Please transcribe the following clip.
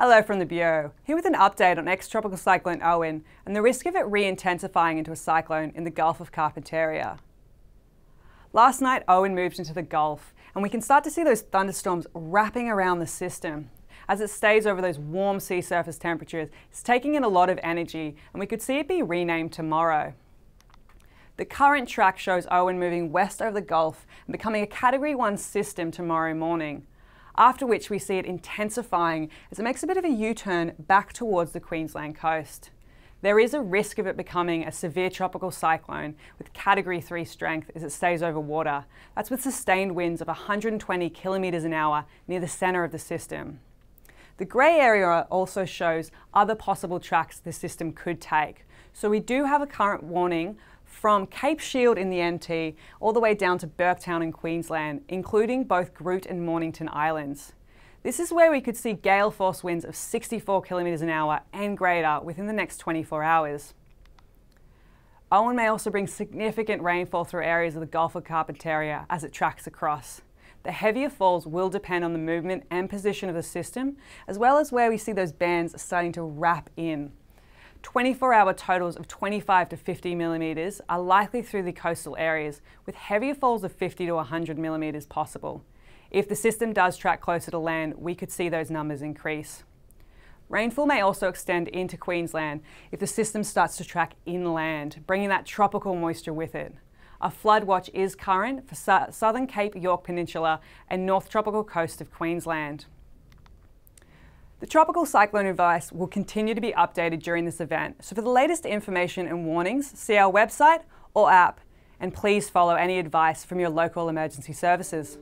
Hello from the Bureau, here with an update on ex-tropical cyclone Owen and the risk of it re-intensifying into a cyclone in the Gulf of Carpentaria. Last night Owen moved into the Gulf and we can start to see those thunderstorms wrapping around the system. As it stays over those warm sea surface temperatures, it's taking in a lot of energy and we could see it be renamed tomorrow. The current track shows Owen moving west over the Gulf and becoming a Category 1 system tomorrow morning, after which we see it intensifying as it makes a bit of a U-turn back towards the Queensland coast. There is a risk of it becoming a severe tropical cyclone with Category 3 strength as it stays over water. That's with sustained winds of 120 kilometres an hour near the centre of the system. The grey area also shows other possible tracks the system could take. So we do have a current warning from Cape Shield in the NT all the way down to Burketown in Queensland, including both Groote and Mornington Islands. This is where we could see gale force winds of 64 kilometres an hour and greater within the next 24 hours. Owen may also bring significant rainfall through areas of the Gulf of Carpentaria as it tracks across. The heavier falls will depend on the movement and position of the system, as well as where we see those bands starting to wrap in. 24-hour totals of 25 to 50 millimetres are likely through the coastal areas, with heavier falls of 50 to 100 millimetres possible. If the system does track closer to land, we could see those numbers increase. Rainfall may also extend into Queensland if the system starts to track inland, bringing that tropical moisture with it. A flood watch is current for southern Cape, York Peninsula and north tropical coast of Queensland. The tropical cyclone advice will continue to be updated during this event, so for the latest information and warnings, see our website or app, and please follow any advice from your local emergency services.